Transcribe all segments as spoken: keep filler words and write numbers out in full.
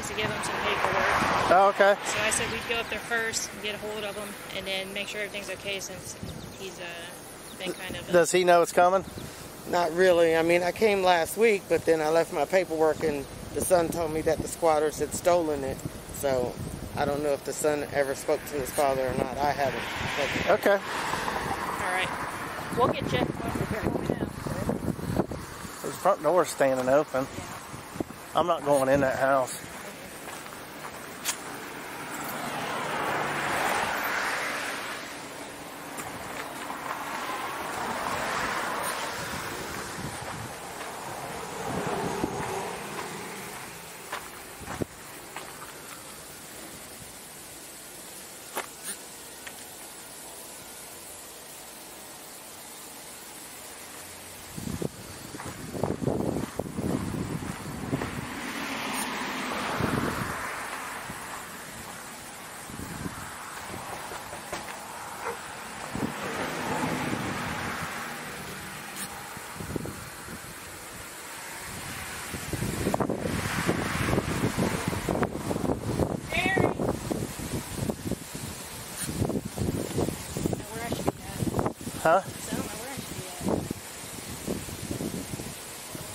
needs to give them some paperwork. Oh, okay. So I said we'd go up there first, get a hold of him, and then make sure everything's okay since he's uh, been kind of... Does he know it's coming? Not really. I mean, I came last week, but then I left my paperwork, and the son told me that the squatters had stolen it. So I don't know if the son ever spoke to his father or not. I haven't. But... Okay. All right. We'll get you. His front door's standing open. Yeah. I'm not going in that house. Huh? So I don't know where I should be at.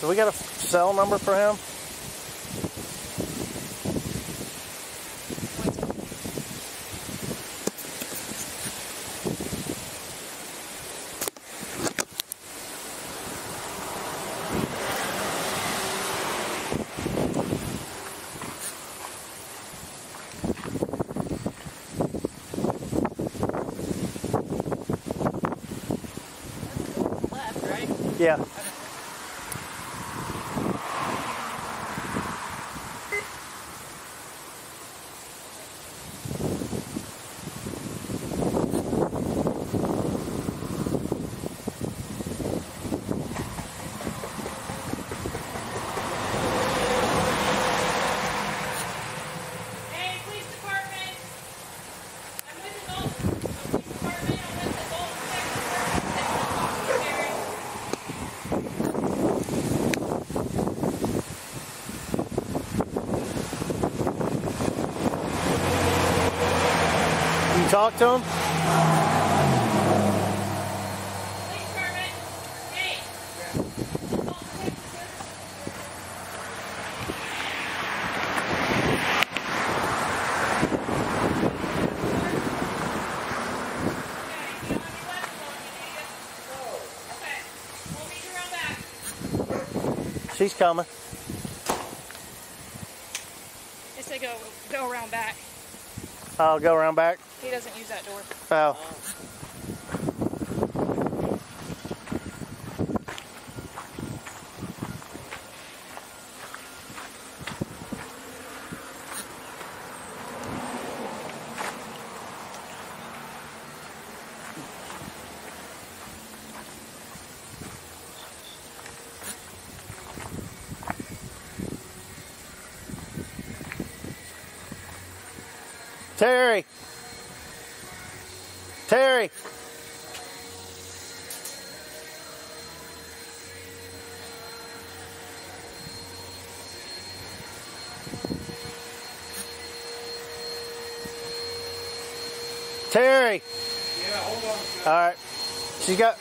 Do we got a cell number for him? Yeah. Talk to him. Police department. Hey. She's coming. They say go go around back. I'll go around back. He doesn't use that door. Oh. Terry. Terry. Terry. Yeah, hold on. All right. She got.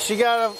She got a.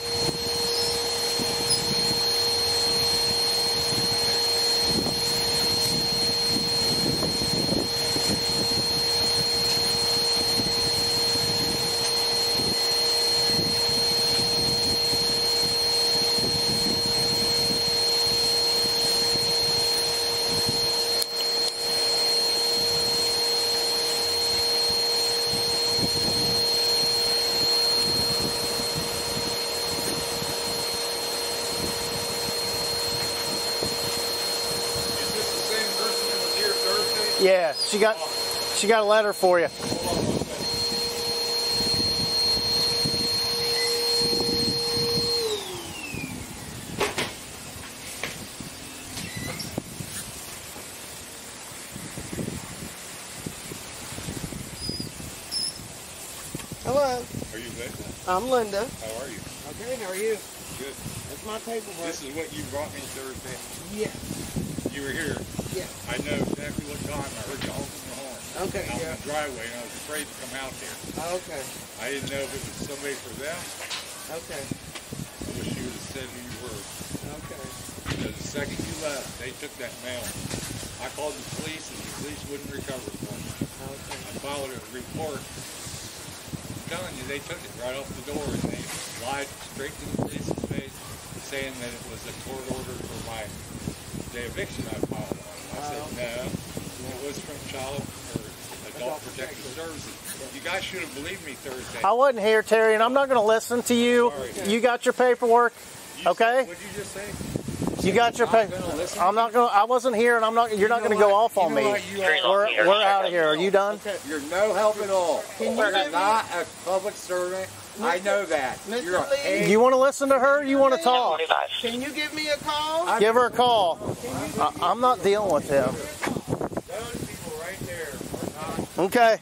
Yeah, she got she got a letter for you. Hello. Are you Linda? I'm Linda. How are you? Okay, how are you? Good. That's my paperwork. This is what you brought me Thursday. Yeah. You were here. Yeah. I know exactly what time. I heard you honking the horn. Okay. Out yeah. in the driveway, and I was afraid to come out there. Oh, okay. I didn't know if it was somebody for them. Okay. I wish you would have said who you were. Okay. So the second you left, they took that mail. I called the police, and the police wouldn't recover it for me. Okay. I filed a report. I'm telling you, they took it right off the door, and they lied straight to the police's face, saying that it was a court order for my the eviction I filed on. I uh, said, no, it was from Child or Adult Protective Services. You guys should have believed me Thursday. I wasn't here, Terry, and I'm not going to listen to you. Sorry. You got your paperwork, you okay? Said, what did you just say? You got your pay. I'm not gonna. I wasn't here, and I'm not. You're you not gonna what? go off on you know me. We're here. we're out of here. Are you done? Okay. You're no help at all. Can you're you not me? a public servant. Mister I know that. Mister You're Lee, you want to listen to her? Or you want to talk? Can you give me a call? I'm give her a call. I, I'm not dealing with him. Those people right there are not. Okay.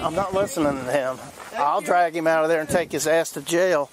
I'm not listening to him. I'll drag him out of there and take his ass to jail.